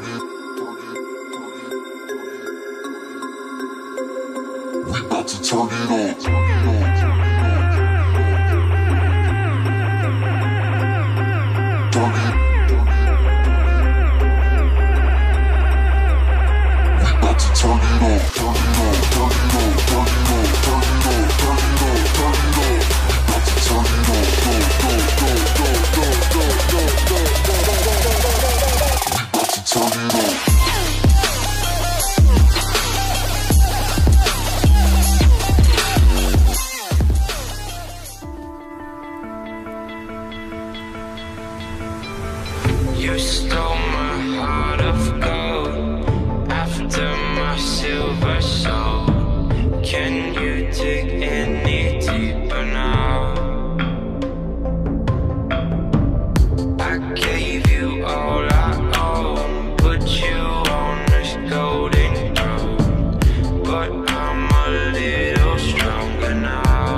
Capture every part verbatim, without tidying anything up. We about to turn it on. Turn it on. Turn it on, turn it on, turn it on, turn it on, turn it on, turn it on, turn it on. About to turn it on, go, go, go, go, go, go, go, go, go, go. We about to turn it on. You stole my heart of gold after my silver soul. Can you dig any deeper now? I gave you all I own, put you on this golden throne, but I'm a little stronger now.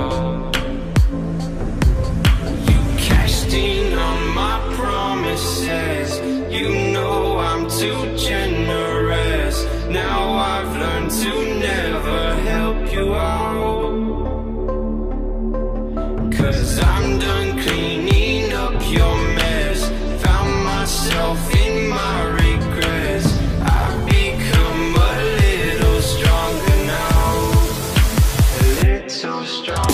You casting on my promises, you know I'm too generous. Now I've learned to never help you out, 'cause I'm done cleaning up your mess. Found myself in my regrets. I've become a little stronger now. A little stronger now. So strong, so strong. And so strong, so strong. And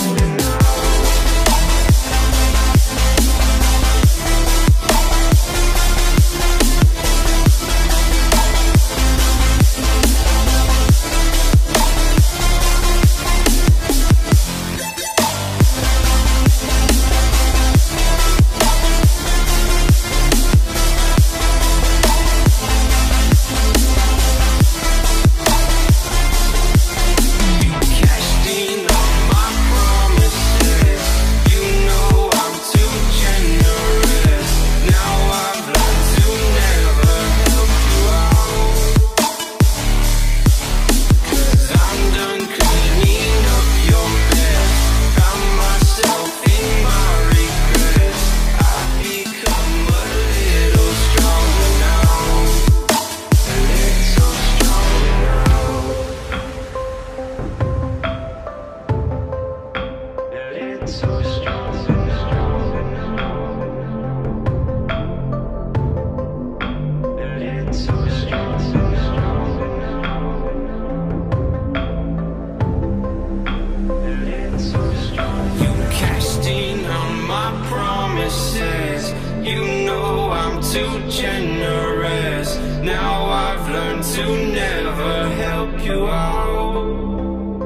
so strong. You casting on my promises, you know I'm too generous. Now I've learned to never help you out,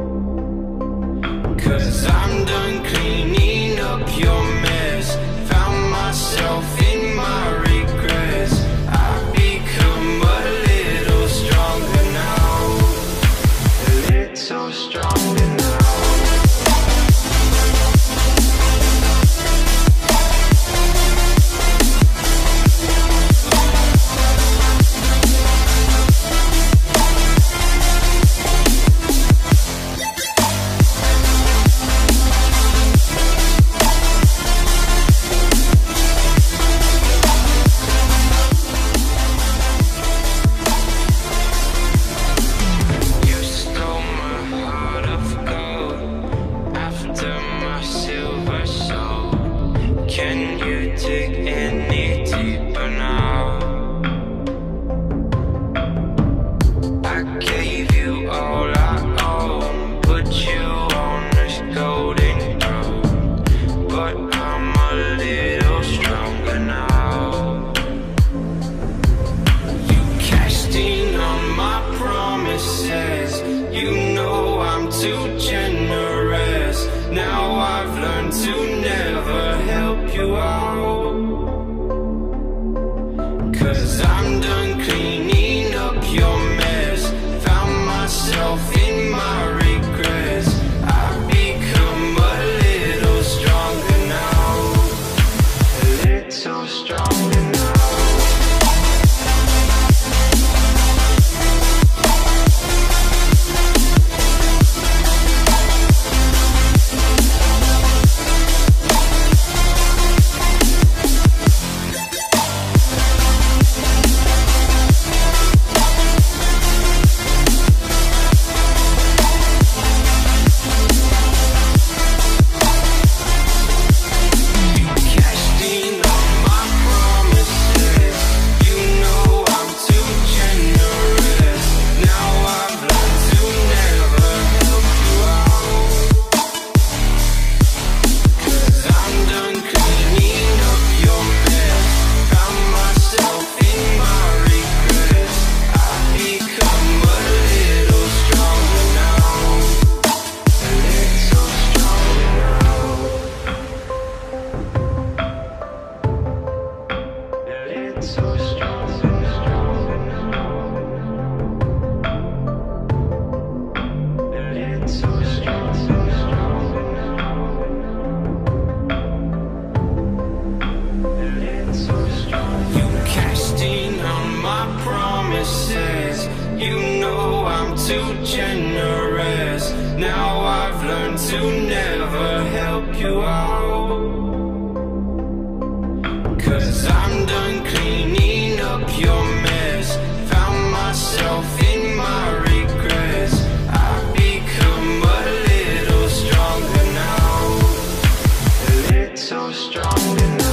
'cause I'm done cleaning up your mess. Found myself in my regrets. I've become a little stronger now. A little stronger now. Can you dig any deeper now? I gave you all I own, put you on this golden throne, but I'm a little stronger now. You casting on my promises, you know I'm too generous. Now I've learned to never help you out, 'cause I'm done cleaning up your mess. Found myself in my regrets. I've become a little stronger now. A little stronger now. too generous. Now I've learned to never help you out, 'cause I'm done cleaning up your mess. Found myself in my regrets. I've become a little stronger now, a little stronger now.